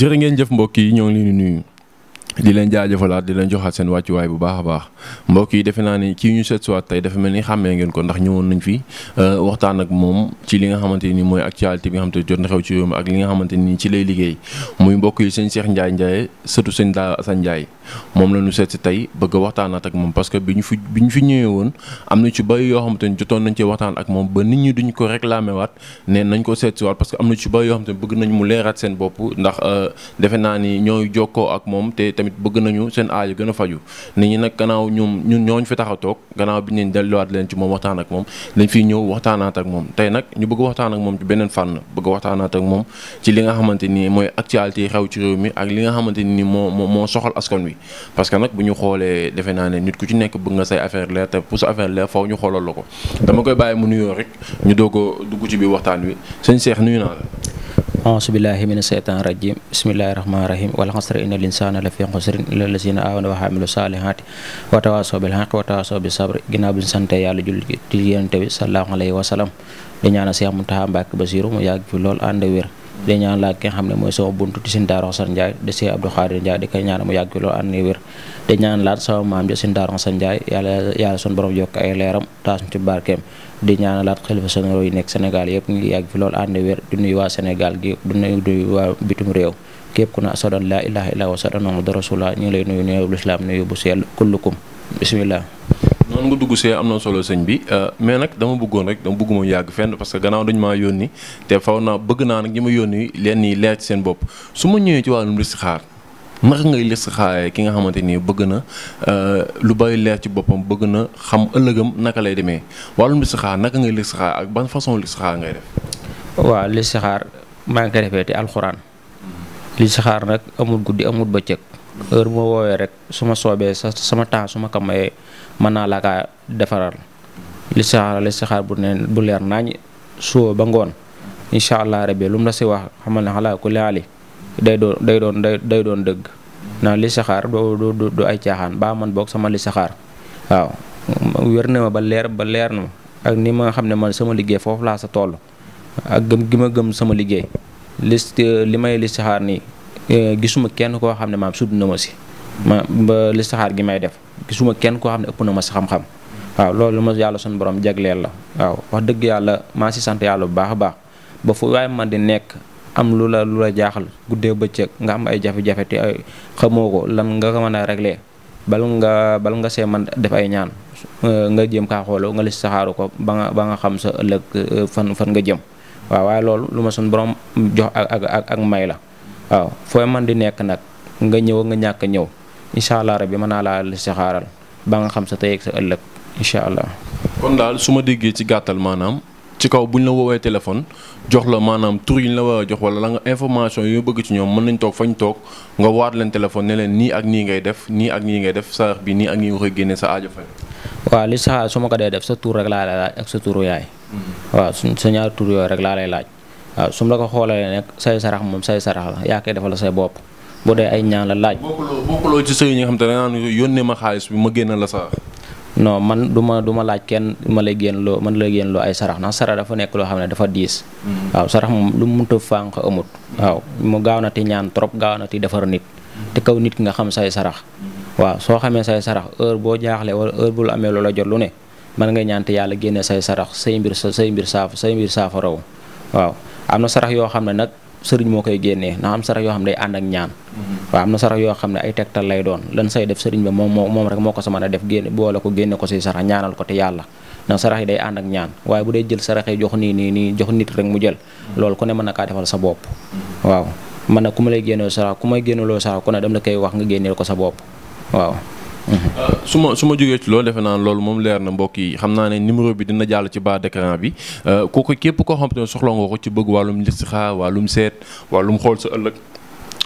jërë ngeen jëf mbokk yi ñoo ngi leen di nuyu di leen jaajëfalaat di leen joxaat seen wàccuwaay bu baax a baax mbokk yi defe naa ni kii ñu seet suwaat tey dafa mel ni xàmmee ngeen ko ndax ñëwoon nañ fi waxtaan ak moom ci li nga xamante ni mooy actualité bi nga xamante jot na xew ci réew mi ak li nga xamante ni ci lay liggéey muy mbokk yi Serigne Cheikh Ndiaye Ndiaré sëtu Serigne Cheikh Ndiaye moom la ñu seet ci tey bëgg waxtaanaat ak moom parce que biñu fi ñëwee woon am na ci bari yoo xamante ni jotoon nañ ci waxtaan ak moom ba nit ñi duñ ko réclamer waat ne nañ ko seet suwaat parce que am na ci bari yoo xamante ni bëgg nañ mu leeraat seen bopp ndax defe naa ni ñooy jokkoo ak moom te tamit bëgg nañu seen aajo gëna faju nit ñi nak gannaaw ñun ñooñ fi taxaw toog gannaaw bi ñeen delluwaat leen ci moom waxtaan ak moom dañ fi ñëw waxtaanaat ak moom tey nak ñu bëgg waxtaan ak moom ci beneen fànn bëgg waxtaanaat ak moom ci li nga xamanteni mooy actualité xew ci réew mi ak li nga xamanteni moo soxal askan wi parce que nak bu ñu xoolee defe naa ne nit ku ci nekk bëgg nga say affaire leer te pour sa affaire leer faaw ñu xoolal la ko dama koy bàyyi mu nuyoo rek ñu doogo dugg ci bi waxtaan wi Serigne Cheikh nuyu naa la أعوذ بالله من الشيطان الرجيم بسم الله الرحمن الرحيم والعصر إن الإنسان لفي خسر إلا الذين آمنوا وعملوا الصالحات وتواصوا بالحق وتواصوا بالصبر جناب سنت يالا جولي تيانتي صلى الله عليه وسلم di ñaanal Cheikh Mountakha Mbacké Bassirou mu yag fi lool and wër di ñaan la ki nga xamne moy sama buntu ci Serigne Darou Assane Ndiaye de Cheikh Abdou Khadir Ndiaye di kay ñaan mu yag fi lool and wër di ñaan la sama maam Serigne Darou Assane Ndiaye yalla sun borom yok ay leeram tass ci barkem di ñaanalat xalifa sonoro yi nek Sénégal yépp ngi yag fi lool andé wër du nuyu wa Sénégal gi du nuyu wa bitum réew képp ku na sadan la ilaha illa wa sadan mu rasulullah ñi lay nuyu nuyu l'islam nuyu bu sel kullukum bismillah non nga dugg sé amna solo señ bi mais nak dama bëggoon rek dama bëgguma yag fenn parce que gannaaw dañ ma yoni té fawna bëgg na nak ñima yoni len ni leer ci seen bop suma ñëwé ci walum listixaar nak ngay listixaar ki nga xamanteni bëgg na lu bay leer ci bopam bëgg na xam ëllëgëm naka lay démé walum listixaar nak ngay listixaar ak ban façon listixaar ngay def wa listixaar ma nga défé té alcorane listixaar nak amul guddi amul bëccëk heure mo wowe rek suma soobé sama temps suma kamay mana la ka defaral listixaar bu leer nañ so ba ngon inshallah rabbi lum la ci wax xamal na ala kulli ali day doon deug na listixaar do ay tiaxan ba man bok sama listixaar waaw wërna ma ba leer na ak ni ma xamne man sama liggéey fofu la sa tollu ak gëm gi ma gëm sama liggéey limay listixaar ni gisuma kenn ko xamne maam suduna ma ci ma listixaar gi may def gisuma kenn ko xamne ëpp na ma ci xam xam waaw loolu ma yalla sun borom jagleel la waaw wax deug yalla ma ci sante yalla bu baax baax ba fu way man di nek am lula jaaxal guddé beccëk nga am ay jafé jafé té xamoko lan nga ko mëna régler bal nga sé man def ay ñaan nga jëm ka xolo nga listixaaru ko ba nga xam sa ëlëk fan nga jëm waaw way loolu luma sun borom jox ak may la waaw fooy man di nekk nak nga ñëw nga ñaka ñëw inshallah rabbi mëna la listixaaral ba nga xam sa tay ak sa ëlëk inshallah kon dal suma déggé ci gattal manam ci kaw buñ la wowe téléphone jox la manam tour yiñ la wara jox wala la nga information yu bëgg ci ñom mën nañ tok fañ tok nga waat leen téléphone né leen ni ak ni ngay def ni ak ni ngay def sa bi ni ak ni waxé génné sa aajo fa wa listixaar suma ko day def sa tour rek la laaj ak sa touru yaay wa suñ sa ñaar tour yo rek la lay laaj sum la ko xolale nek say sarax mom say sarax la ya kay defal say bop bo day ay ñaan la laaj bokulo ci sey ñi xam tan naan yonne ma xaliss bi ma gennal la sa non man duma laaj kenn ma lay genlo man lay genlo ay sarax na sarax dafa nek lo xamne dafa diis waaw sarax mom lu mu mënta fank amut waaw mo gaawna ti ñaan trop gaawna ti defar nit te kaw nit nga xam say sarax waaw so xamé say sarax heure bo jaaxlé wala heure bu amé lo la jot lu ne man nga ñaan te yalla genné say sarax say mbir saaf say mbir saafaraw waaw amna sarax yo xamne nak serigne mo koy genné na am sarax yo xamne day and ak ñaan wa amna sarax yo xamne ay tektal lay doon lan say def serigne ba mom rek moko sama na def genné bo la ko genné ko ci sarax ñaanal ko te yalla na sarax yi day and ak ñaan waye bu day jël sarax yi jox ni jox nit rek mu jël lool ko ne man naka defal sa bop waaw man nak kuma lay genné sarax kuma genné lo sarax ko na dem la kay wax nga genné ko sa bop waaw suma joggé ci lool défé naan lool mom leer na mbokk yi xamna né numéro bi dina jall ci bas d'écran bi koko képp ko xamantene soxlo nga ko ci bëgg walum listixaar walum sét walum xol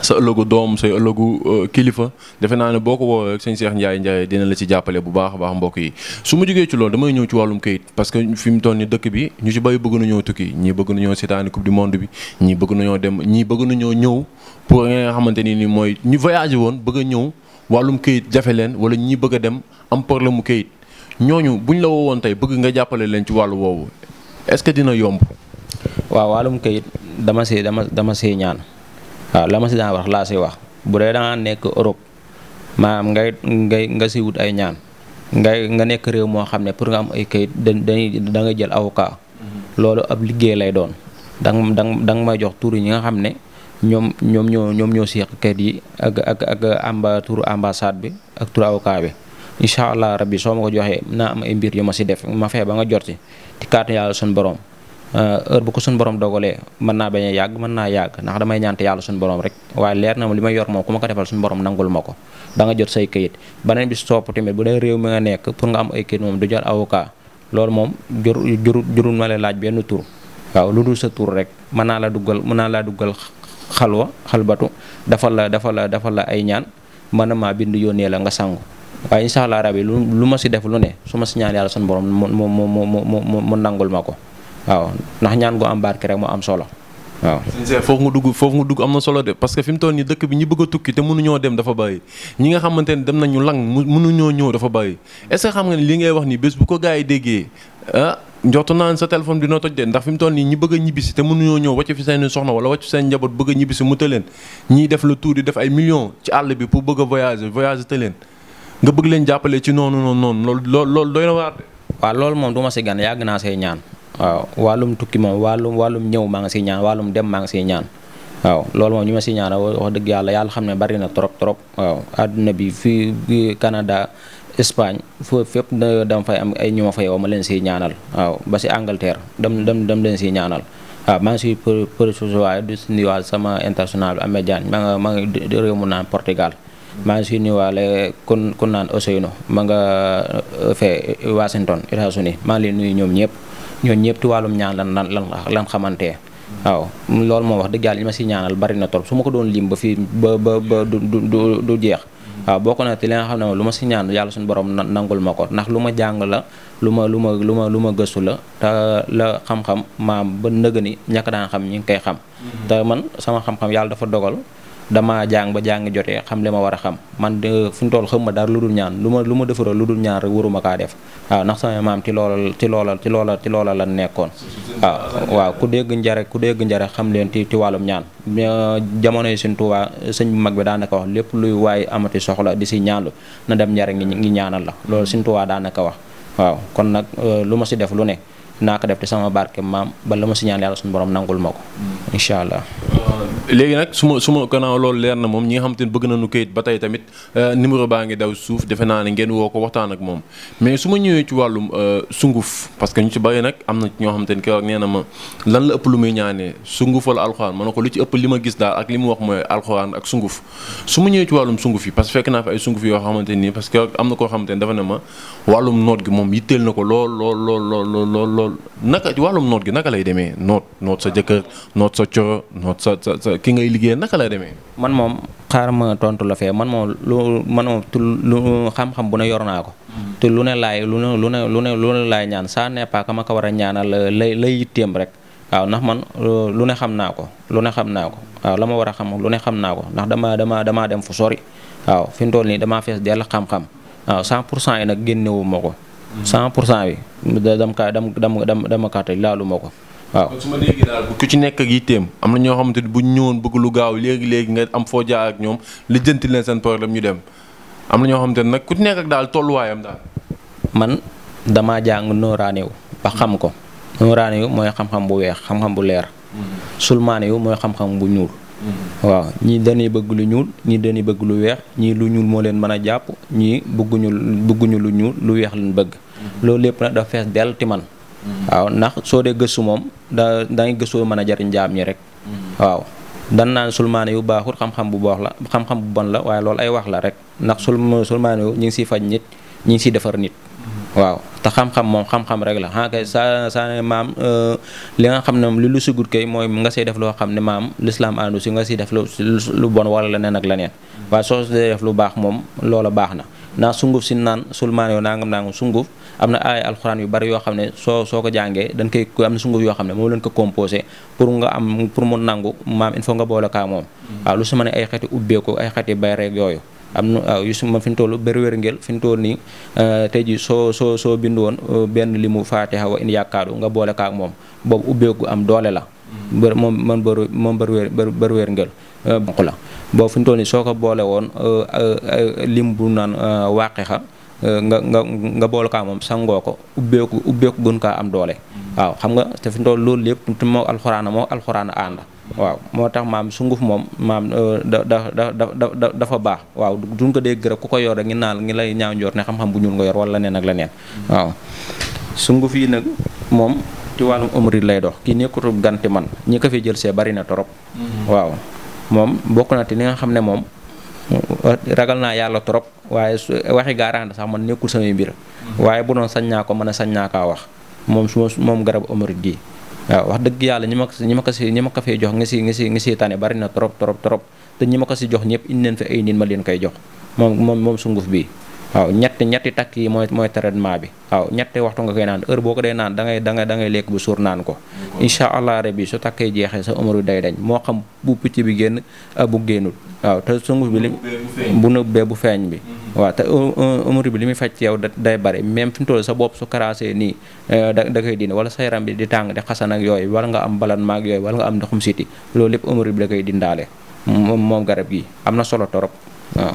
sa ëllëgu doom sa ëllëgu kilifa défé naan né boko wo ak Serigne Cheikh Ndiaye Ndiaré dina la ci jappalé bu baax baax mbokk yi suma joggé ci lool damay ñëw ci walum kayit parce que fi mu tolni dëkk bi ñu ci bay bëgg na ñëw tukki ñi bëgg na ñëw sétane coupe du monde bi ñi bëgg na ñëw dem ñi bëgg na ñëw pour nga xamanteni ni moy ñu voyager won bëgg ñëw walum kayit jafé len wala ñi bëgg dem am problème kayit ñoñu buñ la wowon tay bëgg nga jappalé len ci walu wowo est ce que dina yomb wa walum kayit dama sé ñaan waaw la ma si daan wax laa si wax bu dee da nga nekk Europe maanaam nga si wut ay ñaan nga nekk réew moo xam ne pour nga am ay kayit da nga jël avocat loolu ab liggéey lay doon dang may jox tur yi nga xam ne ñoom ñoo seex kayit yi ak turu ambassade bi ak turu avocat bi incha allah rabbi soo ma ko joxee naa am ay mbir yu ma si def ma fexe ba nga jot ci kàttan yàlla suñu borom heure bu ko suñu borom dogalee mën naa bañ a yàgg mën naa yàgg ndax damay ñaante yàlla suñu borom rek waaye leer na ma li ma yor moom ku ma ko defal suñu borom nangul ma ko da nga jot say kayit. beneen bi sopp tamit bu dee réew mi nga nekk pour nga am ay kayit moom du jar avocat loolu moom jurul ma la laaj benn tur waaw lu dul sa tur rek mën naa laa duggal xalbatu defal la ay ñaan mën maa bind yónnee la nga sangu. waaye incha allah rabi lu ma si def lu ne su ma si ñaan yàlla sunu borom mu nangul ma ko waaw ndax ñaan gu am barke rek mu am solo waaw. foofu nga dugg am na solo de parce que fi mu toll nii dëkk bi ñi bëgg a tukki te mënuñoo dem dafa bàyyi ñi nga xamante ne dem nañu lang mënuñoo ñëw dafa bàyyi. est-ce que xam nga ni li ngay wax nii bés bu ko gars yi déggee ah njortu naa sa téléphone dina toj de ndax fi mu toll nii ñi bëgg a ñibbisi te mënuñoo ñëw wàcc fi seen soxna wala wàcc seen njaboot bëgg a ñibbisi mu tëleen ñiy def le tour di def ay millions ci àll bi pour bëgg a voyager tëleen nga bëgg leen jàppale ci noonu loolu doy na waar de. waaw loolu moom du ma si gan yàgg naa say ñaan waaw wàllum tukki moom wàllum ñëw maa ngi siy ñaan wàllum dem maa ngi siy ñaan waaw loolu moom ñu ma si ñaan wax dëgg yàlla xam ne bari na trop waaw àdduna bi fii Canada Espagne foofu fépp dama fay am ay ñu ma fay woo ma leen siy ñaanal waaw ba si Angleterre dem leen siy ñaanal waaw maa ngi siy pré-sosoir di si nuyuwaat sama international bi Amé Diagne maa ngi réew mu naan Portugal. maa ngi nuyuwaale kun naan Ousseynou ma nga fee Washington États-Unis maa ngi leen nuyu ñoom ñëpp ci wàllum ñaan lan xamante waaw loolu moo wax dëgg yàlla li ma si ñaanal bari na trop su ma ko doon lim ba fii ba du jeex waaw bokk na te li nga xam ne lu ma si ñaan yàlla suñu borom nangul ma ko ndax lu ma jàng la lu ma gëstu la te la xam-xam maam ba nëgë ni ñàkk daan xam ñi ngi koy xam te man sama xam-xam yàlla dafa dogal dama jàng ba jàng jotee xam li ma war a xam man fu ñu toll xam ma dara lu dul ñaan lu ma defaral lu dul ñaan rek waruma kaa def waaw ndax sama maam ci loola la nekkoon waaw ku dégg njare xam leen ci wàllum ñaan jamono yi Sëñ Tuubaa sëñ bu mag bi daanaka wax lépp luy waaye amati soxla di si ñaanlu na dem njare ngi ñaanal la loolu Sëñ Tuubaa daanaka wax waaw kon nag lu ma si def lu ne naa ko def te sama barke maam ba la ma si ñaan yàlla suñu borom nangul ma ko incha allah. léegi nag suma gannaaw loolu leer na moom ñi nga xamante ne bëgg nañu kayit ba tey tamit numéro baa ngi daw suuf defe naa ne ngeen woo ko waxtaan ak moom mais su ma ñëwee ci wàllum sunguf parce que ñu ci bari nag am na ci ñoo xamante ne keroog nee na ma lan la ëpp lu muy ñaanee sunguf wala alxuraan ma ne ko lu ci ëpp li ma gis daal ak li mu wax mooy alxuraan ak sunguf su ma ñëwee ci wàllum sunguf yi parce que fekk naa fi ay sunguf yoo xamante nii parce que am na koo xamante ne dafa ne ma wàllum noot gi moom yitteel na ko lool naka wàllum noot gi naka lay demee noot sa jëkkër noot sa coro noot sa ki ngay liggéey naka lay demee. man moom xaar ma tontu la fee man moom xam-xam bu ne yor naa ko. te lu ne laay ñaan ça n'est pas que ma ko war a ñaanal lay yitteem rek waaw ndax man lu ne xam naa ko waaw la ma war a xam lu ne xam naa ko ndax damaa dem fu sori waaw fi mu toll nii damaa fees dell xam-xam waaw 100% yi nag génnewu ma ko. 100% bi dama kàttal laalu ma ko. waaw su ma léegi daal ku ci nekk ak yitteem am na ñoo xamante ni bu ñu ñëwoon bëgg lu gaaw léegi nga am foo jaar ak ñoom lijjanti leen seen problème ñu dem am na ñoo xamante ni nag ku ci nekk ak daal tolluwaayam daal. man damaa jàng nooraaniw ba xam ko nooraaniw mooy xam-xam bu weex xam-xam bu leer sulmaaniw mooy xam-xam bu ñuul. waaw ñii dañuy bëgg lu ñuul ñii dañuy bëgg lu weex ñii lu ñuul moo leen mën a jàpp ñii bëgguñu lu ñuul lu weex lañ bëgg. loolu lépp nag dafa fees dell ti man. waaw ndax soo dee gëstu moom da ngay gëstu mën a jariñ jaam ñi rek. waaw dan naan sulmaane yu baaxul xam-xam bu baax la xam-xam bu bon la waaye loolu ay wax la rek ndax sulmaane yu ñu ngi siy faj nit ñu ngi siy defar nit. waaw te xam-xam moom xam-xam rek la xanaa kay saa maam li nga xam ne moom li lu sigut kay mooy nga siy def loo xam ne maam lislaam àndu si nga siy def lu bon wala leneen ak leneen waaye soo dee def lu baax moom loola baax na. naa sunguf si naan sulmaan yoo nangam sunguf am na ay alxuraan yu bari yoo xam ne soo ko jàngee dañ koy am na sunguf yoo xam ne moom leen ko composé pour nga am pour mu nangu maam il faut nga boole kaa moom waaw lu si mën ay xeeti ubbeeku ay xeeti bay rek yooyu am na waaw yu si man fi ñu toll berwér ngel fi ñu toll nii tey ji soo bind woon benn limu faatiha wa in yaakaadu nga boole kaa moom boobu ubbeeku am doole la bar weer ngel banku la bo fu ntoni soko boole won lim bu nan waqiha nga bool ka mom sango ko ubbeeku gun ka am doole waaw xam nga te fu ntol lool lepp mo alquran anda waaw motax mam sunguf mom mam dafa baax waaw duñ ko deg rek ku ko yor ngi naal ngi lay ñaaw ñor ne xam bu ñuul nga yor wala ne nak la neen waaw sunguf yi nak mom ci walum umri lay dox ki nekutu ganti man ñi ka fi jël sé bari na torop waaw mom bokku na ti nga xamne mom ragal na yalla torop waye waxi garant sax man nekul sama mbir waye bu non sañna ko mëna sañna ka wax mom garab umri gi wax deug yalla ñima ka fe jox nga ci tane bari na trop te ñima ka ci jox ñepp indi len fa ay nit ma len kay jox mom sunguf bi waaw ñetti tak yi moy traitement bi waaw ñetti waxtu nga koy naan heure boko day naan da ngay lek bu sour naan ko inshallah rabbi so takay jeexé sa umaru day dañ mo xam bu picc bi genn bu geenul waaw te sunguf bi bu neubbe bu feñ bi waaw te umaru bi limi facc yow day bari même fi ntol sa bop su karasé ni da kay dina wala sa yaram bi di tang di xasan ak yoy wala nga am balan mag yoy wala nga am ndoxum siti lool lepp umaru bi da kay dindalé mom garab gi amna solo torop waaw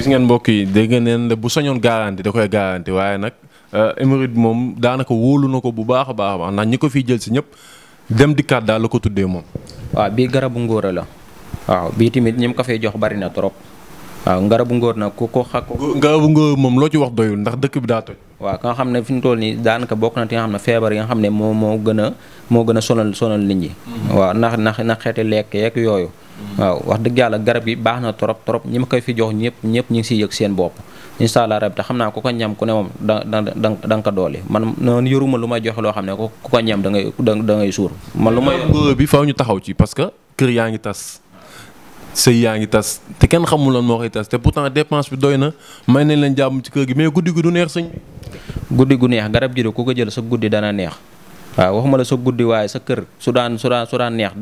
gis ngeen mbokk yi dégg ngeen le bu soñon garanti da koy garanti waye nak éméride mom danaka wolu nako bu baaxa baax na ñiko fi jël ci ñep dem di kat da la ko tuddé mom waaw bi garabu ngora la waaw bi timit ñim ka fay jox bari na trop waaw garabu ngor nak ko xako garabu ngor mom lo ci wax doyul ndax dëkk bi da toj waaw ka xamne fiñ toll ni danaka bokk na ti nga xamne febar nga xamne mo gëna sonal nit ñi waaw na xété lek yek yoyu waaw wax deug yalla garab yi baxna trop ñima kay fi jox ñepp ñi ci yek seen bop inshallah rabb ta xamna ko ñam ku ne mom dang ka doole man non yoruma luma jox lo xamne ko ko ñam da ngay sour man luma yor bi faaw ñu taxaw ci parce que keur yaangi tass sey yaangi tass te ken xamul lan mo xey tass te pourtant dépense bi doyna may nañ leen jamm ci keur gi mais guddi gu du neex señ guddi gu neex garab gi do ko ko jël sa guddi dana neex waxuma la so guddi waye sa keur sudan neex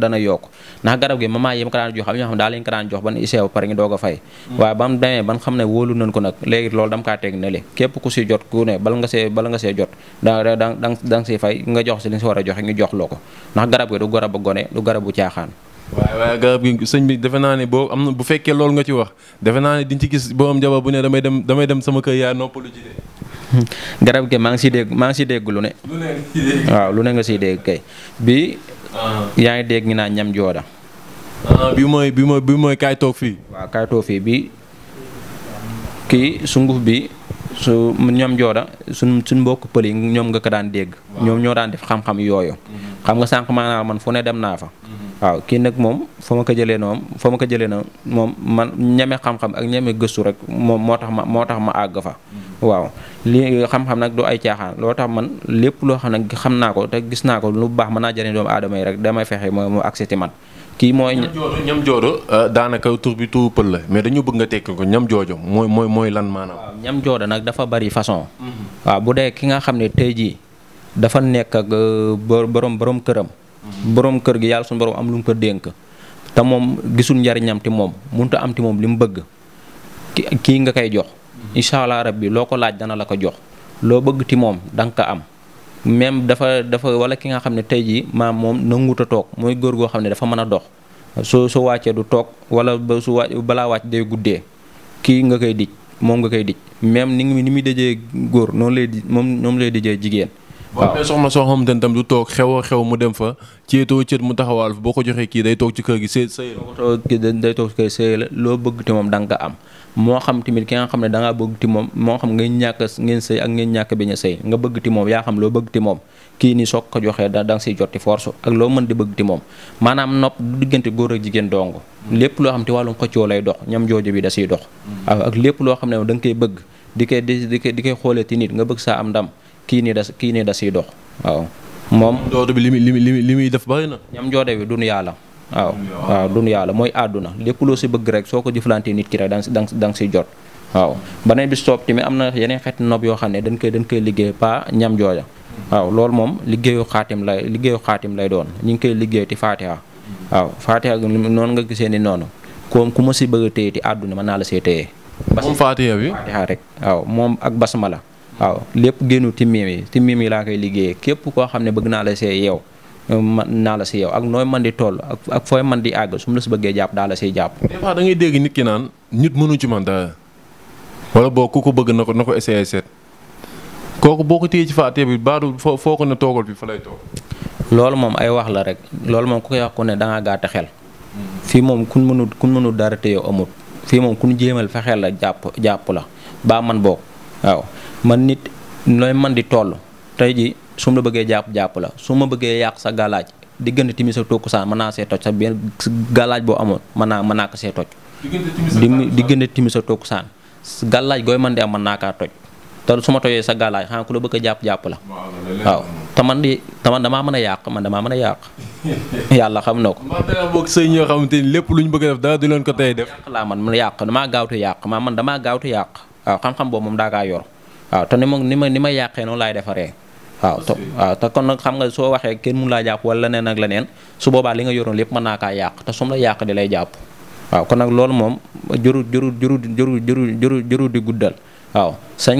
dana yok na garab gi mama yim ka daan jox xam da lañ ka daan jox ban isew par ngi doga fay waye bam demé ban xamné wolu nañ ko nak légui lool dam ka tégg nalé képp ku ci jot ku né bal nga sé jot dang ci fay nga jox ci liñ ci wara jox ngi jox loko na garab gi du garab goné du garabu tiaxaan waye garab gi señ bi defé na né bo amna bu féké lool nga ci wax defé na né diñ ci gis bo am jaba bu né damay dem sama keur ya noppalu ci dé garab ge mang ci deg lu ne nga ci deg kay bi yaangi deg ngi na ñam joda bi moy kay tok fi wa kay tok fi bi ki sunguf bi su ñam joda sun mbokk peul ñom nga ka daan deg ñom ño daan def xam yoyo xam nga sank manal man fu ne dem na fa waaw ki nak mom fama ka jëlé na mom man ñame xam ak ñame gëssu rek mom motax ma ag fa waaw li xam nak do ay tiaxaan lotax man lepp lo xam nak xamna ko te gis na ko lu baax mëna jëne doom adamay rek damay fexé mo accepté man ki moy ñam jodo danaka tour bi tout peul la mais dañu bëgg nga tek ko ñam jojo moy lan manam ñam jodo nak dafa bari façon waaw bu dé ki nga xamné tay ji dafa nek ak borom kërëm borom keur gi yalla sun borom am lu ko denk ta mom gisul ñariñam ti mom munta am ti mom lim bëgg ki nga kay jox inshallah rabbi loko laaj dana la ko jox lo bëgg ti mom dang ka am même dafa wala ki nga xamne tay ji ma mom nanguta tok moy gor go xamne dafa mëna dox so wacce du tok wala su bala wacce day guddé ki nga kay dij mom nga kay dij même ni mi dejé gor non lay dij mom ñom lay dejé jigen waaw mais soxna so xam den tam du tok xew mu dem fa cieto ciet mu taxawal boko joxe ki day tok ci keur gi sey day tok kay sey lo bëgg ti mom dang ka am mo xam timit ki nga xamne da nga bëgg ti mom mo xam ngay ñak ngeen sey ak ngeen ñak beña sey nga bëgg ti mom ya xam lo bëgg ti mom ki ni sok ko joxe dang sey jotti force ak lo mën di bëgg ti mom manam nopp digënté goor ak jigen dongo lepp lo xam ti walum xëccio lay dox ñam jojo bi da sey dox ak lepp lo xamne dang kay bëgg dikay xolé ti nit nga bëgg sa am ndam kini da ci dox waaw mom dodo bi limi def bari na ñam jode bi dun yalla waaw dun yalla moy aduna lepp lo ci bëgg rek soko jëflanté nit ki rek dang ci jot waaw bané bi stop timi amna yenen xet nob yo xamné dañ koy liggéey pa ñam joja waaw lool mom liggéeyu xatim lay doon ñing koy liggéey ti fatiha waaw fatiha non nga gisé ni nonu ko kuma ci bëgg téyé ti aduna man na la sé téyé mom fatiha bi fatiha rek waaw mom ak basmala waaw lépp génnu ci mim yi laa koy liggéeyee képp koo xam ne bëgg naa la see yow naa la si yow ak nooy man di toll ak fooy man di àgg su mu la si bëggee jàpp daa la siy jàpp. Des fois da ngay dégg nit ki naan nit mënu ci man dara wala boo ku ko bëgg na ko essayé seet kooku boo ko téye ci faatee bi baadu foo ko ne toogal bi fa lay toog. loolu moom ay wax la rek loolu moom ku koy wax ku ne da ngaa gàtt xel fii moom kun mënut dara te yow amut fii moom kun jéemal fa xel la jàpp la ba man boog waaw man nit nooy man di toll tey ji su ma la bëggee jàpp la su ma bëggee yàq sa galaaj diggante timis sa tàkkusaan mën naa see toj sa benn galaaj boo amoon mën naa ko see toj. diggante timis sa tàkkusaan galaaj gooy man di am mën naa kaa toj te su ma tojee sa galaaj xanaa ku la bëgg a jàpp la waaw te man damaa mën a yàq yàlla xam na ko. maa dara boog sëy ñoo xamante ni lépp lu ñu bëgg a def dara du leen ko tey def. laa man yàq damaa gaawtu yàq waaw xam-xam boobu moom daa kaa yor waaw te ni ma yàqee noonu laay defaree waaw te kon nag xam nga soo waxee kenn mun laa jàpp wala leneen ak leneen su boobaa li nga yoroon lépp mën naa kaa yàq te sum la yàq di lay jàpp waaw kon nag loolu moom jëru di guddal waaw sañ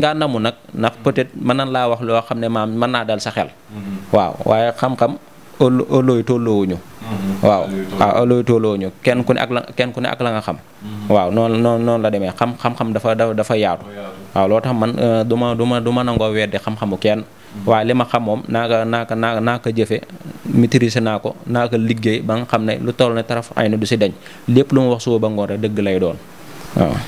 nga namu nag ndax peut-être mën nan laa wax loo xam ne maam mën naa dal sa xel waaw waaye xam-xam ëllooy tolloowuñu waaw ëllooy tolloowuñu kenn ku ne ak la nga xam waaw noonu la demee xam-xam dafa yaatu waaw loo tax man duma nangoo weddi xam-xamu kenn waaye li ma xam moom naa ko jëfe maîtriser naa ko naa ko liggéey ba nga xam ne lu toll ne taraf ay na du si dañ lépp lu ma wax suba ba ngoon rek dëgg lay doon waaw